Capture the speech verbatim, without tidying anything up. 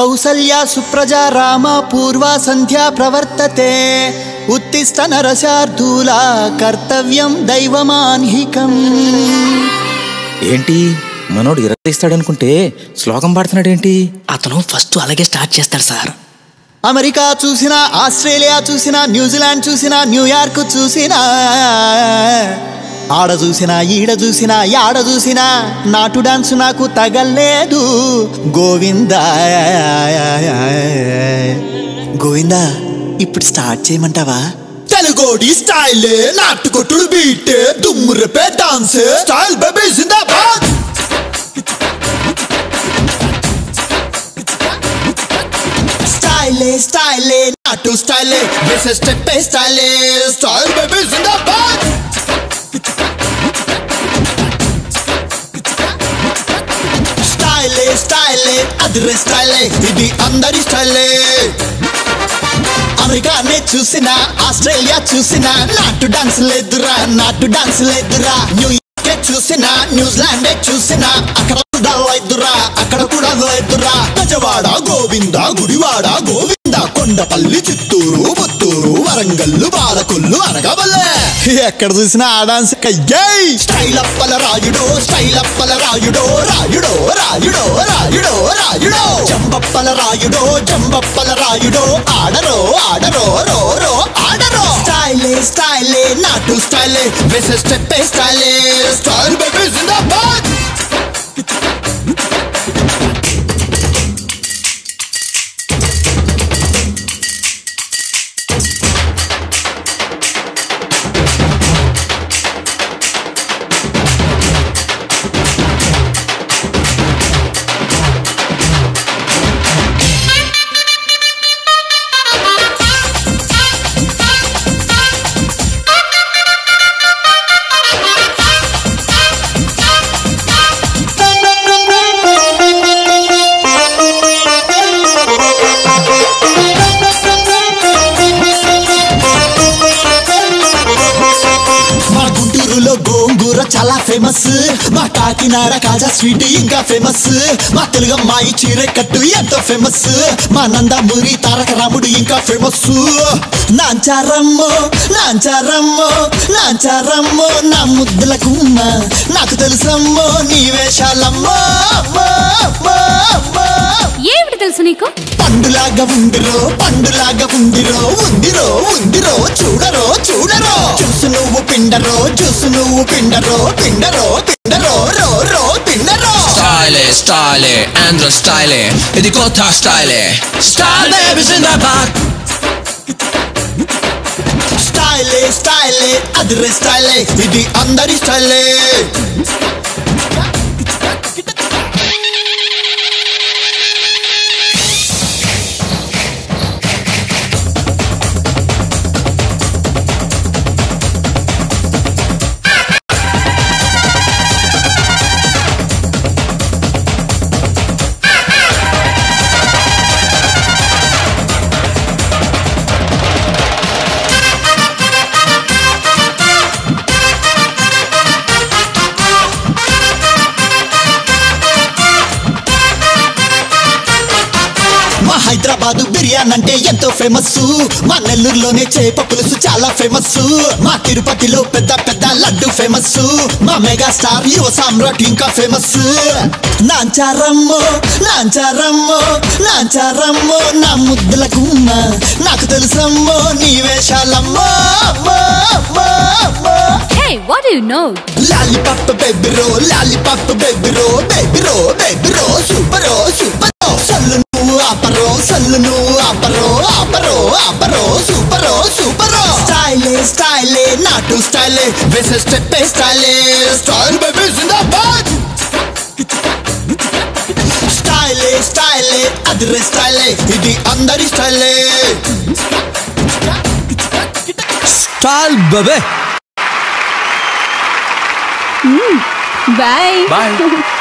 கௌசல்யா சுப்ரஜா ராமா பூர்வா சந்தியா பிரவர்த்ததே உத்திஷ்ட நரசார்தூலா கர்த்தవ్యం దైవమాన్హికం. ఏంటి మనోడు ఇరతిస్తాడనుకుంటే శ్లోకం పాడుతున్నాడు ఏంటి? అతను ఫస్ట్ అలాగే స్టార్ట్ చేస్తాడు సార్. అమెరికా చూసినా, ఆస్ట్రేలియా చూసినా, న్యూజిలాండ్ చూసినా, న్యూయార్క్ చూసినా, ఆడ చూసినా ఈడ చూసినా యాడ చూసినా నాటు డాన్స్ నాకు తగలేదు గోవిందా గోవిందా. ఇప్పుడు స్టార్ట్ చేయమంటావా? తెలుగోడి స్టైల్ నాటుకొట్టుడు బీట్ దుమ్మురపే డాన్స్ స్టైల్ బేబీ జిందాబాద్. స్టైల్ స్టైల్ నాటు style base step style style baby జిందాబాద్. స్టైల్ అదర్ స్టైల్ ఇది అందరి స్టైల్. అమెరికానే చూసినా, ఆస్ట్రేలియా చూసినా నాటు డాన్స్ లేదురా నాటు డాన్స్ లేదురా. న్యూయార్కే చూసినా, న్యూజిలాండే చూసినా అక్కడ కూడా లేదురా అక్కడ కూడా లేదురా. గజవాడ గోవింద, గుడివాడ గోవింద, కొండపల్లి, చిత్తూరు, పుత్తూరు, వరంగల్లు, బాలకొల్లు, అరగవల్లే ఎక్కడ చూసినా ఆ డాన్స్ కయ్యాయి. స్టైల్ అప్పల రాయుడో స్టైల్ అప్పల రాయుడో రాయుడో రాయుడో రాయుడో రాయుడో. జంబప్పల రాయుడో జంబప్పల రాయుడో ఆడరో ఆడరో రో రో ఆడరో. స్టైల్ స్టైల్ నాటు స్టైల్ వేసే స్టెప్ స్టైల్ స్టైల్ బేబీ జిందాబాద్. చాలా ఫేమస్ మా కాకినాడ కాజా స్వీట్ ఇంకా ఫేమస్. మా తెలుగమ్మాయి చీర కట్టు ఎంతో ఫేమస్. మా నందమూరి తారక రాముడు ఇంకా ఫేమస్. నాంచారమ్మో నాంచారమ్మో నాంచారమ్మో నా ముద్దుల గుమ్మ నాకు తెలుసమ్మో నీ వేషాలమ్మో. ఏమిటి తెలుసు నీకు? పండులాగా ఉందిరో పండులాగా ఉందిరో ఉందిరో ఉందిరో చూడరో చూడరో. చూసు నువ్వు పిండరో చూసు నువ్వు పిండరో పిండరో పిండరో రో రో పిండరో. స్టైలే స్టైలే ఆంధ్ర స్టైలే ఇది కొత్త స్టైలే స్టైల్ బేబీ జిందాబాద్. స్టైలే స్టైలే అదర్ స్టైలే ఇది అందరి స్టైలే. హైదరాబాదు బిర్యానీ అంటే ఎంతో ఫేమస్. మా నెల్లూరులోనే చేప పులుసు చాలా ఫేమస్. మా తిరుపతిలో పెద్ద పెద్ద లడ్డు ఫేమస్. మా మెగా స్టార్ యువ సామ్రాట్ ఇంకా ఫేమస్. నాంచారమ్మో నాంచారమ్మో నాంచారమ్మో నా ముద్దుల గుమ్మ నాకు తెలుసమ్మో నీ వేషాలమ్మో. Hey, what do you know? Lollipop baby ro lollipop baby ro baby ro baby ro super ro super ro sallu ఆపరో సల్లును ఆపరో ఆపరో ఆపరో సూపరో సూపరో. స్టైలే స్టైలే నాటు స్టైలే వేసే స్టెప్ స్టైలే స్టైల్ బేబీ జిందాబాద్. స్టైలే స్టైలే అదర్ స్టైలే ఇది అందరి స్టైలే స్టైల్ బేబీ. By by.